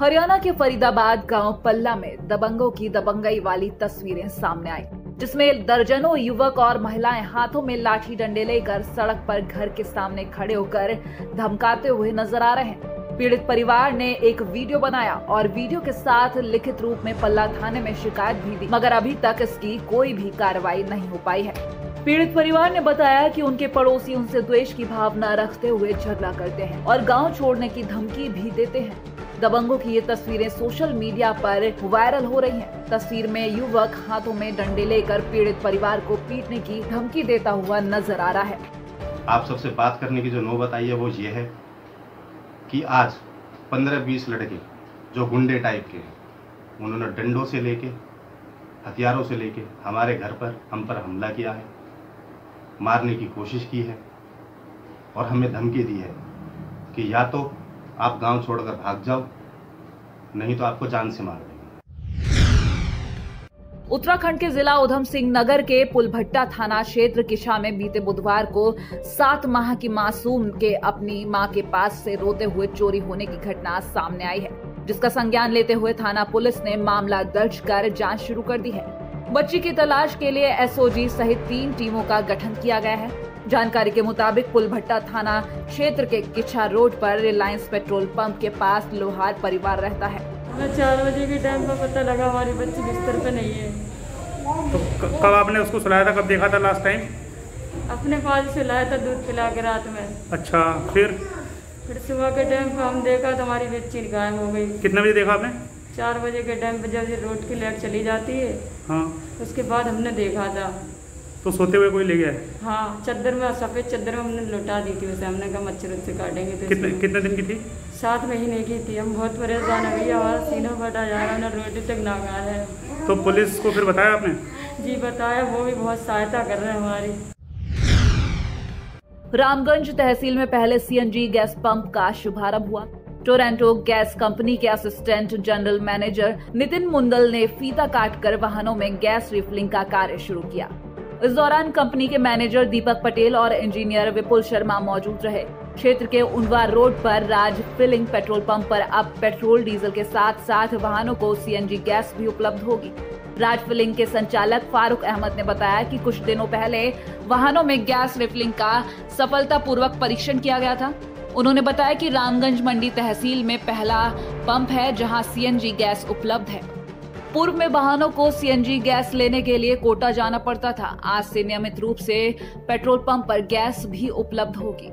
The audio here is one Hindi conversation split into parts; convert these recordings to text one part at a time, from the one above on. हरियाणा के फरीदाबाद गांव पल्ला में दबंगों की दबंगई वाली तस्वीरें सामने आई, जिसमें दर्जनों युवक और महिलाएं हाथों में लाठी डंडे लेकर सड़क पर घर के सामने खड़े होकर धमकाते हुए नजर आ रहे हैं। पीड़ित परिवार ने एक वीडियो बनाया और वीडियो के साथ लिखित रूप में पल्ला थाने में शिकायत भी दी, मगर अभी तक इसकी कोई भी कार्रवाई नहीं हो पाई है। पीड़ित परिवार ने बताया कि उनके पड़ोसी उनसे द्वेष की भावना रखते हुए झगड़ा करते हैं और गांव छोड़ने की धमकी भी देते हैं। दबंगों की ये तस्वीरें सोशल मीडिया पर वायरल हो रही हैं। तस्वीर में युवक हाथों में डंडे लेकर पीड़ित परिवार को पीटने की धमकी देता हुआ नजर आ रहा है। आप सबसे बात करने की जो नौबत आई है वो ये है कि आज 15-20 लड़के जो गुंडे टाइप के हैं, उन्होंने डंडों से लेके हथियारों से लेके हमारे घर पर, हम पर हमला किया है, मारने की कोशिश की है और हमें धमकी दी है कि या तो आप गांव छोड़कर भाग जाओ, नहीं तो आपको जान से मार देंगे। उत्तराखंड के जिला ऊधम सिंह नगर के पुलभट्टा थाना क्षेत्र किशा में बीते बुधवार को 7 माह की मासूम के अपनी मां के पास से रोते हुए चोरी होने की घटना सामने आई है, जिसका संज्ञान लेते हुए थाना पुलिस ने मामला दर्ज कर जाँच शुरू कर दी है। बच्ची की तलाश के लिए एसओजी सहित 3 टीमों का गठन किया गया है। जानकारी के मुताबिक पुलभट्टा थाना क्षेत्र के किशा रोड पर रिलायंस पेट्रोल पंप के पास लोहार परिवार रहता है। हमें 4 बजे के टाइम पर पता लगा हमारी बच्ची बिस्तर पे नहीं है। तो कब आपने उसको सुलाया था, कब देखा था लास्ट टाइम? अपने पास सुलाया था, दूध पिला के रात में। अच्छा, फिर सुबह के टाइम पर हम देखा तो हमारी बच्ची गायब हो गयी। कितने बजे देखा आपने? 4 बजे के टाइम पर जब ये रोड की लाइट चली जाती है, हाँ, उसके बाद हमने देखा था। तो सोते हुए कोई ले गया है? हाँ, चादर में, सफ़ेद चादर में हमने लुटा दी थी उसे। हमने कहा मच्छरों से काटेंगे। तो कितने दिन की थी? 7 महीने की थी। हम बहुत परेशान हो गई, हमारा सीना फटा जा रहा है ना, रोटी तक ना खा है। तो पुलिस को फिर बताया आपने? जी बताया, वो भी बहुत सहायता कर रहे हैं हमारी। रामगंज तहसील में पहले CNG गैस पंप का शुभारम्भ हुआ। टोरेंटो गैस कंपनी के assistant general manager Nitin Mundal ने फीता काटकर वाहनों में गैस रिफिलिंग का कार्य शुरू किया। इस दौरान कंपनी के मैनेजर दीपक पटेल और इंजीनियर विपुल शर्मा मौजूद रहे। क्षेत्र के उनवा रोड पर राज फिलिंग पेट्रोल पंप पर अब पेट्रोल डीजल के साथ साथ वाहनों को CNG गैस भी उपलब्ध होगी। राज फिलिंग के संचालक फारूक अहमद ने बताया कि कुछ दिनों पहले वाहनों में गैस रिफिलिंग का सफलतापूर्वक परीक्षण किया गया था। उन्होंने बताया कि रामगंज मंडी तहसील में पहला पंप है जहां CNG गैस उपलब्ध है। पूर्व में वाहनों को CNG गैस लेने के लिए कोटा जाना पड़ता था, आज से नियमित रूप से पेट्रोल पंप पर गैस भी उपलब्ध होगी।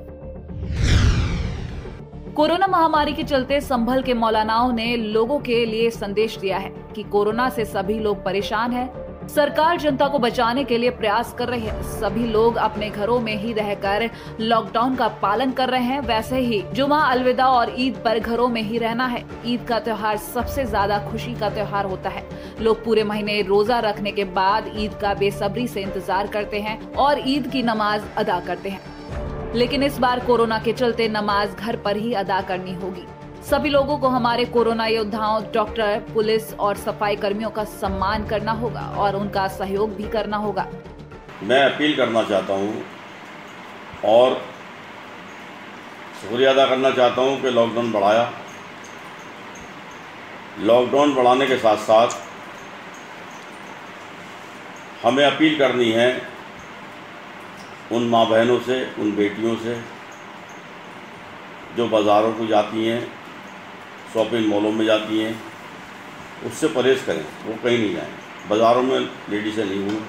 कोरोना महामारी के चलते संभल के मौलानाओं ने लोगों के लिए संदेश दिया है कि कोरोना से सभी लोग परेशान हैं, सरकार जनता को बचाने के लिए प्रयास कर रही है। सभी लोग अपने घरों में ही रहकर लॉकडाउन का पालन कर रहे हैं। वैसे ही जुमा, अलविदा और ईद पर घरों में ही रहना है। ईद का त्योहार सबसे ज्यादा खुशी का त्योहार होता है। लोग पूरे महीने रोजा रखने के बाद ईद का बेसब्री से इंतजार करते हैं और ईद की नमाज अदा करते हैं, लेकिन इस बार कोरोना के चलते नमाज घर पर ही अदा करनी होगी। सभी लोगों को हमारे कोरोना योद्धाओं, डॉक्टर, पुलिस और सफाई कर्मियों का सम्मान करना होगा और उनका सहयोग भी करना होगा। मैं अपील करना चाहता हूँ और शुक्रिया अदा करना चाहता हूँ कि लॉकडाउन बढ़ाया। लॉकडाउन बढ़ाने के साथ साथ हमें अपील करनी है उन माँ बहनों से, उन बेटियों से जो बाज़ारों को जाती हैं, शॉपिंग मॉलों में जाती हैं, उससे परहेज़ करें। वो कहीं नहीं जाएँ, बाज़ारों में लेडीज़ें नहीं हुई,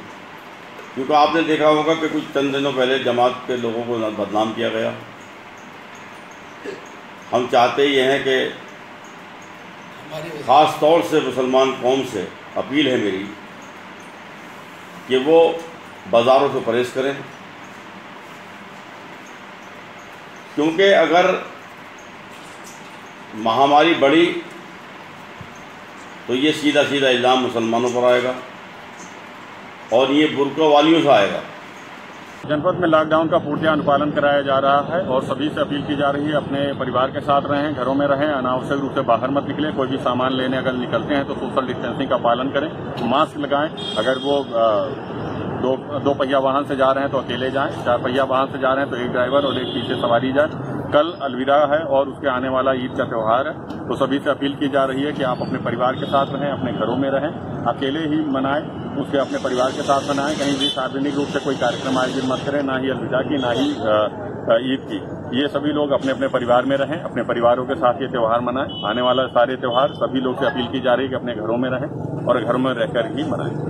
क्योंकि आपने देखा होगा कि कुछ चंद दिनों पहले जमात के लोगों को बदनाम किया गया। हम चाहते ये हैं कि ख़ास तौर से मुसलमान कौम से अपील है मेरी कि वो बाज़ारों से परहेज़ करें, क्योंकि अगर महामारी बढ़ी तो ये सीधा सीधा इल्ज़ाम मुसलमानों पर आएगा और ये बुर्का वालियों से आएगा। जनपद में लॉकडाउन का पूर्ण अनुपालन कराया जा रहा है और सभी से अपील की जा रही है अपने परिवार के साथ रहें, घरों में रहें, अनावश्यक रूप से बाहर मत निकलें। कोई भी सामान लेने अगर निकलते हैं तो सोशल डिस्टेंसिंग का पालन करें, मास्क लगाएं। अगर वो दो पहिया वाहन से जा रहे हैं तो अकेले जाएं, 4 पहिया वाहन से जा रहे हैं तो एक ड्राइवर और एक पीछे सवारी जाए। कल अलविदा है और उसके आने वाला ईद का त्यौहार है, तो सभी से अपील की जा रही है कि आप अपने परिवार के साथ रहें, अपने घरों में रहें, अकेले ही मनाएं, उसके अपने परिवार के साथ मनाएं। कहीं भी सार्वजनिक रूप से कोई कार्यक्रम आयोजित मत करें, ना ही अलविदा की ना ही ईद की। ये सभी लोग अपने अपने परिवार में रहें, अपने परिवारों के साथ ये त्यौहार मनाएं। आने वाला सारे त्यौहार सभी लोग से अपील की जा रही है कि अपने घरों में रहें और घरों में रहकर ही मनाएं।